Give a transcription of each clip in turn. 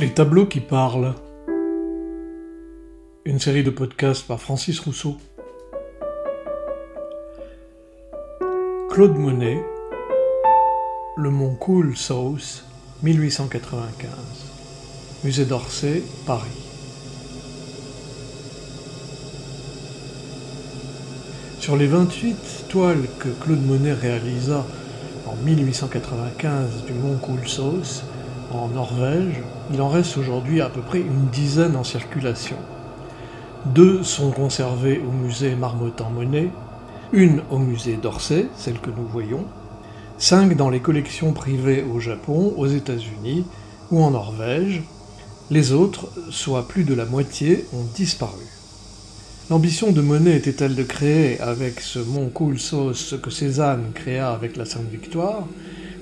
Les tableaux qui parlent. Une série de podcasts par Francis Rousseau. Claude Monet, le Mont Kolsaas, 1895. Musée d'Orsay, Paris. Sur les 28 toiles que Claude Monet réalisa en 1895 du Mont Kolsaas, en Norvège, il en reste aujourd'hui à peu près une dizaine en circulation. 2 sont conservées au musée Marmottan Monet, une au musée d'Orsay, celle que nous voyons, 5 dans les collections privées au Japon, aux États-Unis ou en Norvège. Les autres, soit plus de la moitié, ont disparu. L'ambition de Monet était-elle de créer avec ce Mont Kolsaas ce que Cézanne créa avec la Sainte Victoire,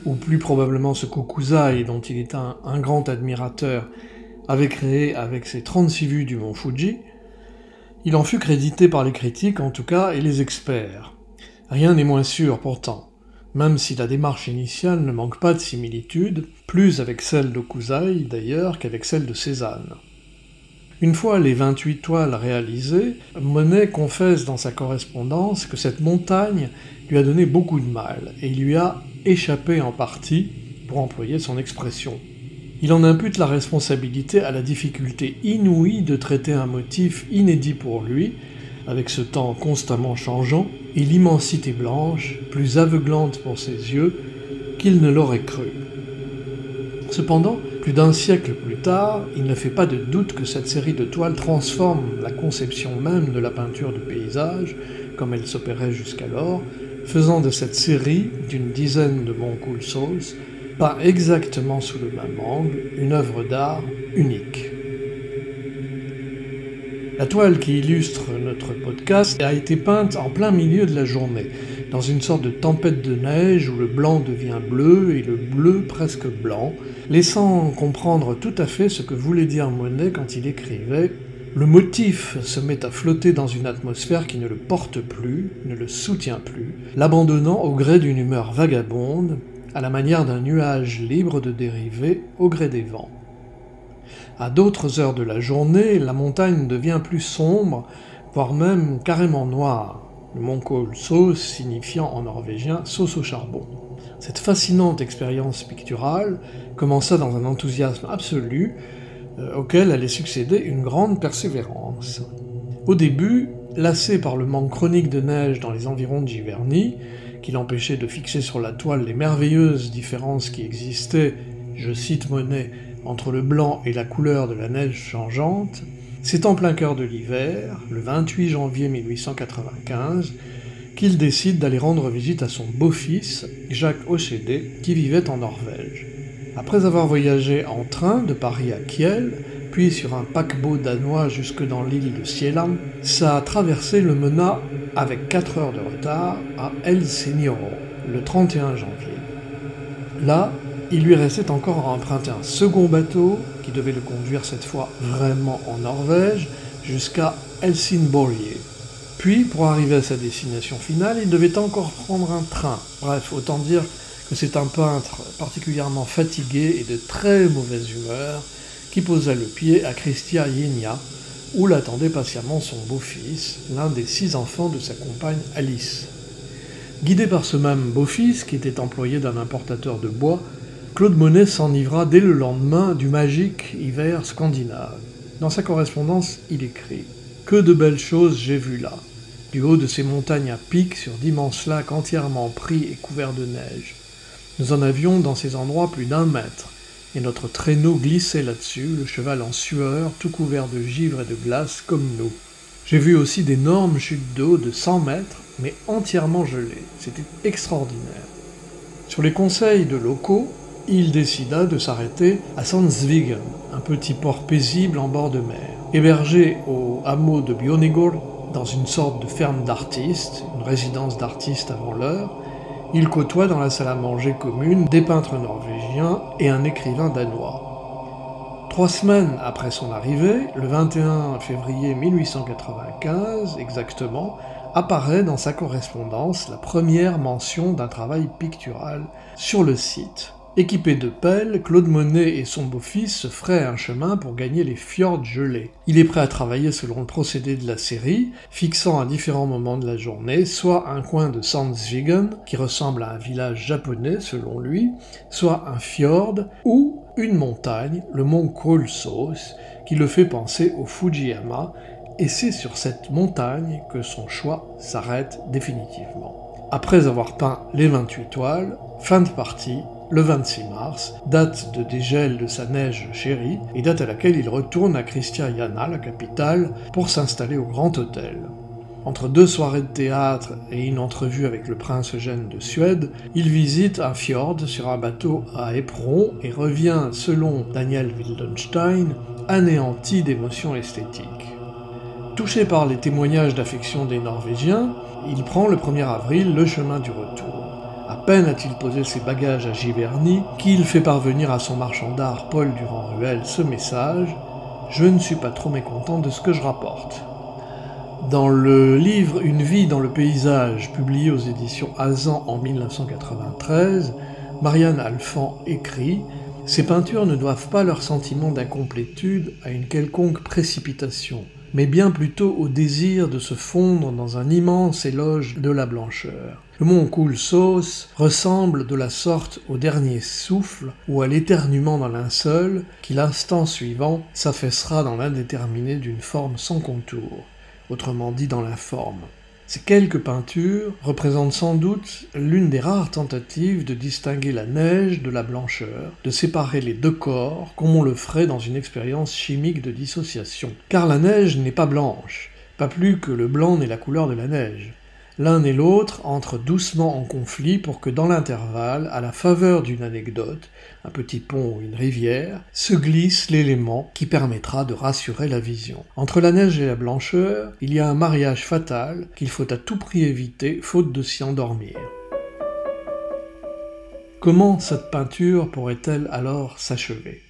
ou plus probablement ce Hokusai dont il est un grand admirateur, avait créé avec ses 36 vues du mont Fuji? Il en fut crédité par les critiques en tout cas et les experts. Rien n'est moins sûr pourtant, même si la démarche initiale ne manque pas de similitudes, plus avec celle d'Hokusai d'ailleurs qu'avec celle de Cézanne. Une fois les 28 toiles réalisées, Monet confesse dans sa correspondance que cette montagne lui a donné beaucoup de mal et lui a échappé en partie, pour employer son expression. Il en impute la responsabilité à la difficulté inouïe de traiter un motif inédit pour lui, avec ce temps constamment changeant et l'immensité blanche, plus aveuglante pour ses yeux, qu'il ne l'aurait cru. Cependant, plus d'un siècle plus tard, il ne fait pas de doute que cette série de toiles transforme la conception même de la peinture de paysage, comme elle s'opérait jusqu'alors, faisant de cette série d'une dizaine de Mont Kolsaas, pas exactement sous le même angle, une œuvre d'art unique. La toile qui illustre notre podcast a été peinte en plein milieu de la journée, dans une sorte de tempête de neige où le blanc devient bleu et le bleu presque blanc, laissant comprendre tout à fait ce que voulait dire Monet quand il écrivait « Le motif se met à flotter dans une atmosphère qui ne le porte plus, ne le soutient plus, l'abandonnant au gré d'une humeur vagabonde, à la manière d'un nuage libre de dériver au gré des vents. » À d'autres heures de la journée, la montagne devient plus sombre, voire même carrément noire, le mont Kolsaas signifiant en norvégien « sauce au charbon ». Cette fascinante expérience picturale commença dans un enthousiasme absolu, auquel allait succéder une grande persévérance. Au début, lassé par le manque chronique de neige dans les environs de Giverny, qui l'empêchait de fixer sur la toile les merveilleuses différences qui existaient, je cite Monet, entre le blanc et la couleur de la neige changeante, c'est en plein cœur de l'hiver, le 28 janvier 1895, qu'il décide d'aller rendre visite à son beau-fils, Jacques Hoschedé, qui vivait en Norvège. Après avoir voyagé en train de Paris à Kiel, puis sur un paquebot danois jusque dans l'île de Sjælland, sa traversée le mena, avec 4 heures de retard, à Elseneur, le 31 janvier. Là, il lui restait encore à emprunter un second bateau, qui devait le conduire cette fois vraiment en Norvège, jusqu'à Helsingborg. Puis, pour arriver à sa destination finale, il devait encore prendre un train. Bref, autant dire que c'est un peintre particulièrement fatigué et de très mauvaise humeur qui posa le pied à Kristiania, où l'attendait patiemment son beau-fils, l'un des 6 enfants de sa compagne Alice. Guidé par ce même beau-fils, qui était employé d'un importateur de bois, Claude Monet s'enivra dès le lendemain du magique hiver scandinave. Dans sa correspondance, il écrit « Que de belles choses j'ai vues là, du haut de ces montagnes à pic sur d'immenses lacs entièrement pris et couverts de neige. Nous en avions dans ces endroits plus d'1 mètre, et notre traîneau glissait là-dessus, le cheval en sueur, tout couvert de givre et de glace comme nous. J'ai vu aussi d'énormes chutes d'eau de 100 mètres, mais entièrement gelées. C'était extraordinaire. » Sur les conseils de locaux, il décida de s'arrêter à Sandsvigen, un petit port paisible en bord de mer. Hébergé au hameau de Bionigor, dans une sorte de ferme d'artistes, une résidence d'artistes avant l'heure, il côtoie dans la salle à manger commune des peintres norvégiens et un écrivain danois. 3 semaines après son arrivée, le 21 février 1895 exactement, apparaît dans sa correspondance la première mention d'un travail pictural sur le site. Équipé de pelles, Claude Monet et son beau-fils se feraient un chemin pour gagner les fjords gelés. Il est prêt à travailler selon le procédé de la série, fixant à différents moments de la journée soit un coin de Sandsvigen, qui ressemble à un village japonais selon lui, soit un fjord, ou une montagne, le mont Kolsaas, qui le fait penser au Fujiyama, et c'est sur cette montagne que son choix s'arrête définitivement. Après avoir peint les 28 toiles, fin de partie, le 26 mars, date de dégel de sa neige chérie, et date à laquelle il retourne à Kristiania, la capitale, pour s'installer au Grand Hôtel. Entre deux soirées de théâtre et une entrevue avec le prince Eugène de Suède, il visite un fjord sur un bateau à éperon et revient, selon Daniel Wildenstein, anéanti d'émotions esthétiques. Touché par les témoignages d'affection des Norvégiens, il prend le 1er avril le chemin du retour. À peine a-t-il posé ses bagages à Giverny qu'il fait parvenir à son marchand d'art Paul Durand-Ruel ce message « Je ne suis pas trop mécontent de ce que je rapporte ». Dans le livre « Une vie dans le paysage » publié aux éditions Hazan en 1993, Marianne Alphant écrit « Ces peintures ne doivent pas leur sentiment d'incomplétude à une quelconque précipitation, mais bien plutôt au désir de se fondre dans un immense éloge de la blancheur. Le mont Kolsaas ressemble de la sorte au dernier souffle ou à l'éternuement d'un linceul qui l'instant suivant s'affaissera dans l'indéterminé d'une forme sans contour, autrement dit dans l'informe. Ces quelques peintures représentent sans doute l'une des rares tentatives de distinguer la neige de la blancheur, de séparer les deux corps comme on le ferait dans une expérience chimique de dissociation. Car la neige n'est pas blanche, pas plus que le blanc n'est la couleur de la neige. L'un et l'autre entrent doucement en conflit pour que dans l'intervalle, à la faveur d'une anecdote, un petit pont ou une rivière, se glisse l'élément qui permettra de rassurer la vision. Entre la neige et la blancheur, il y a un mariage fatal qu'il faut à tout prix éviter, faute de s'y endormir. Comment cette peinture pourrait-elle alors s'achever ?